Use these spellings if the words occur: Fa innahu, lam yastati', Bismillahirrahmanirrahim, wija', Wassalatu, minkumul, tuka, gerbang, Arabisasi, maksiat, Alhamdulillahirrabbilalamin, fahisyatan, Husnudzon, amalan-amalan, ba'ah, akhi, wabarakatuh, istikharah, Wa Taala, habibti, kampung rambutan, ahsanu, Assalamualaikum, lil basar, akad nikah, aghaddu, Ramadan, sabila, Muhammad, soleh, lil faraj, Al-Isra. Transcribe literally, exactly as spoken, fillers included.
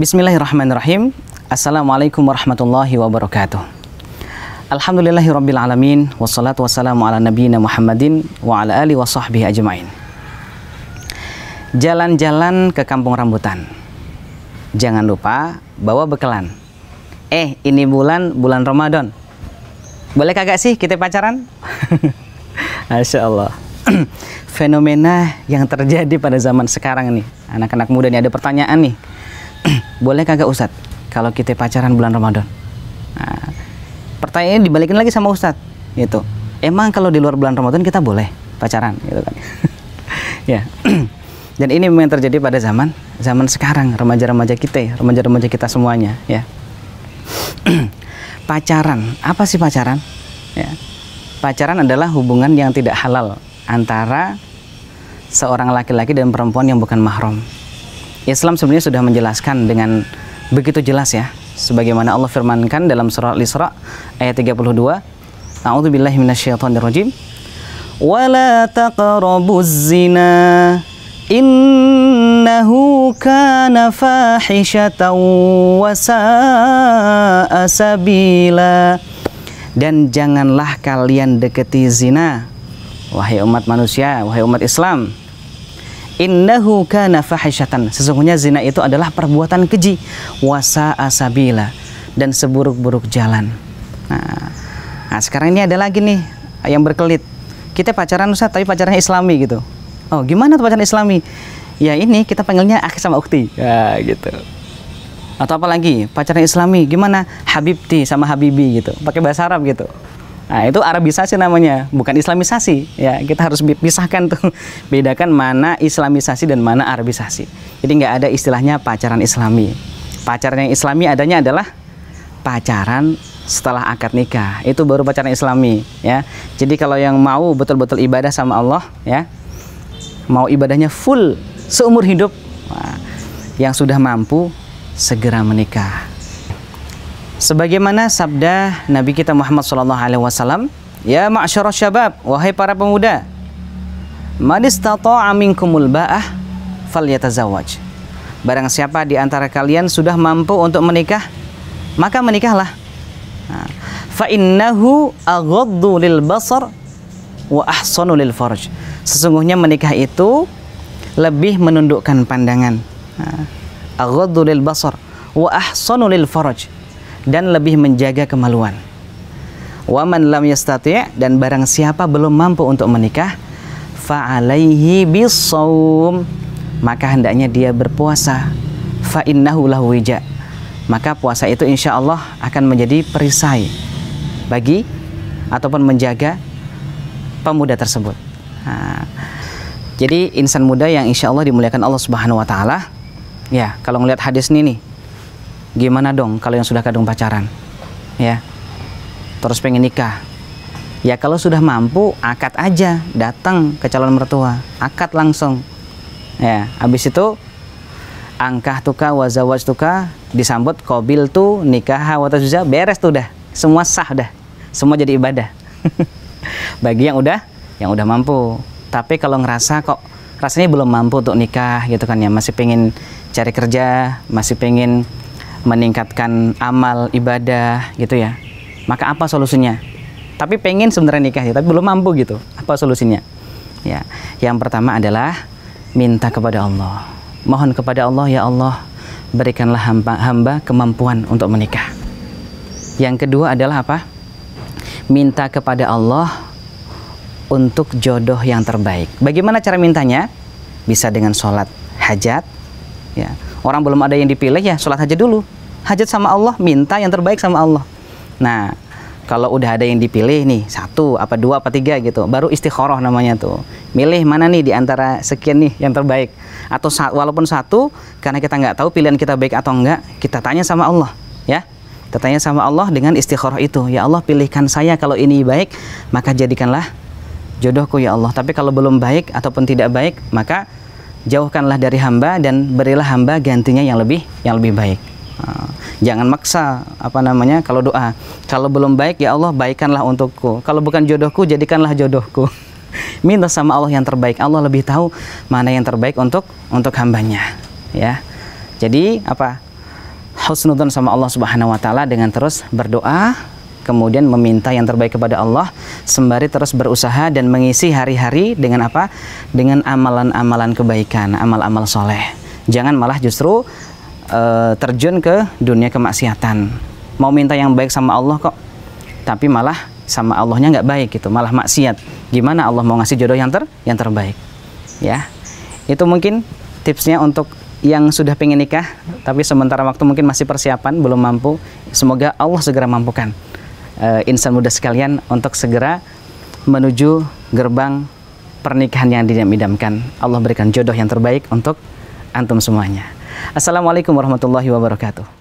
Bismillahirrahmanirrahim. Assalamualaikum warahmatullahi wabarakatuh. Alhamdulillahirrabbilalamin. Wassalatu wassalamu ala nabiyina Muhammadin wa ala alihi wa sahbihi ajma'in. Jalan-jalan ke kampung rambutan. Jangan lupa bawa bekalan. Eh, ini bulan, bulan Ramadan. Boleh kagak sih kita pacaran? Masya Allah. Fenomena yang terjadi pada zaman sekarang nih. Anak-anak muda nih ada pertanyaan nih. Boleh kagak Ustadz kalau kita pacaran bulan Ramadan? Nah, pertanyaannya dibalikin lagi sama Ustadz gitu. Emang kalau di luar bulan Ramadan kita boleh pacaran gitu kan? Ya. Dan ini memang terjadi pada zaman zaman sekarang, remaja-remaja kita, remaja-remaja kita semuanya ya. Pacaran, apa sih pacaran? Ya. Pacaran adalah hubungan yang tidak halal antara seorang laki-laki dan perempuan yang bukan mahram. Islam sebenarnya sudah menjelaskan dengan begitu jelas ya, sebagaimana Allah firmankan dalam surah Al-Isra ayat tiga puluh dua, A'udzu billahi minasyaitonir rajim. Wa la taqrabuz zina innahu kana fahisyatan wa sa'a sabila. Dan janganlah kalian deketi zina, wahai umat manusia, wahai umat Islam. Innahu kana fahisyatan, sesungguhnya zina itu adalah perbuatan keji, wasa'a sabila, dan seburuk-buruk jalan. Nah, nah, sekarang ini ada lagi nih yang berkelit. Kita pacaran Ustaz, tapi pacarannya Islami gitu. Oh, gimana tuh pacaran Islami? Ya ini kita panggilnya akhi sama ukti. Ya gitu. Atau apa lagi? Pacaran Islami gimana? Habibti sama habibi gitu. Pakai bahasa Arab gitu. Nah, itu Arabisasi namanya, bukan Islamisasi. Ya, kita harus pisahkan tuh, bedakan mana Islamisasi dan mana Arabisasi. Jadi nggak ada istilahnya pacaran Islami. Pacaran yang Islami adanya adalah pacaran setelah akad nikah. Itu baru pacaran Islami, ya. Jadi kalau yang mau betul-betul ibadah sama Allah, ya, mau ibadahnya full seumur hidup, nah, yang sudah mampu segera menikah. Sebagaimana sabda Nabi kita Muhammad shallallahu alaihi wasallam, ya ma'asyarah syabab, wahai para pemuda, man istata'a minkumul ba'ah falyatazawaj. Barang siapa di antara kalian sudah mampu untuk menikah, maka menikahlah. Fa innahu aghaddu lil basar wa ahsanu lil faraj. Sesungguhnya menikah itu lebih menundukkan pandangan. Aghaddu lil basar wa ahsanu lil faraj, dan lebih menjaga kemaluan. Wa man lam yastati', dan barang siapa belum mampu untuk menikah, fa alaihi bisawm, maka hendaknya dia berpuasa. Fa innahu lahu wija', maka puasa itu insya Allah akan menjadi perisai bagi ataupun menjaga pemuda tersebut. Nah, jadi insan muda yang insya Allah dimuliakan Allah Subhanahu Wa Taala, ya kalau ngelihat hadis ini nih, gimana dong kalau yang sudah kadung pacaran, ya terus pengen nikah? Ya kalau sudah mampu, akad aja, datang ke calon mertua, akad langsung. Ya, habis itu angkah tuka wazawaj tuka, disambut qabil tu nikah watazza, beres tuh dah, semua sah dah, semua jadi ibadah. Bagi yang udah, yang udah mampu. Tapi kalau ngerasa kok rasanya belum mampu untuk nikah gitu kan ya, masih pengen cari kerja, masih pengen meningkatkan amal ibadah gitu ya, maka apa solusinya? Tapi pengen sebenarnya nikah ya, tapi belum mampu gitu, apa solusinya? Ya, yang pertama adalah minta kepada Allah, mohon kepada Allah, ya Allah berikanlah hamba, hamba kemampuan untuk menikah. Yang kedua adalah apa? Minta kepada Allah untuk jodoh yang terbaik. Bagaimana cara mintanya? Bisa dengan sholat hajat ya. Orang belum ada yang dipilih ya, sholat hajat dulu. Hajat sama Allah, minta yang terbaik sama Allah. Nah, kalau udah ada yang dipilih nih, satu, apa dua, apa tiga gitu, baru istikharah namanya tuh. Milih mana nih di antara sekian nih yang terbaik. Atau walaupun satu, karena kita nggak tahu pilihan kita baik atau enggak, kita tanya sama Allah ya. Kita tanya sama Allah dengan istikharah itu. Ya Allah, pilihkan saya kalau ini baik, maka jadikanlah jodohku ya Allah. Tapi kalau belum baik ataupun tidak baik, maka jauhkanlah dari hamba dan berilah hamba gantinya yang lebih yang lebih baik. Jangan maksa apa namanya kalau doa. Kalau belum baik ya Allah baikanlah untukku. Kalau bukan jodohku jadikanlah jodohku. Minta sama Allah yang terbaik. Allah lebih tahu mana yang terbaik untuk untuk hambanya. Ya. Jadi apa? husnudzon sama Allah Subhanahu wa Taala dengan terus berdoa, kemudian meminta yang terbaik kepada Allah, sembari terus berusaha dan mengisi hari-hari dengan apa? Dengan amalan-amalan kebaikan, amal-amal soleh. Jangan malah justru uh, terjun ke dunia kemaksiatan. Mau minta yang baik sama Allah kok, tapi malah sama Allahnya nggak baik gitu, malah maksiat. Gimana Allah mau ngasih jodoh yang ter yang terbaik? Ya, itu mungkin tipsnya untuk yang sudah pengen nikah, tapi sementara waktu mungkin masih persiapan, belum mampu. Semoga Allah segera mampukan Uh, insan muda sekalian untuk segera menuju gerbang pernikahan yang diidam-idamkan. Allah berikan jodoh yang terbaik untuk antum semuanya. Assalamualaikum warahmatullahi wabarakatuh.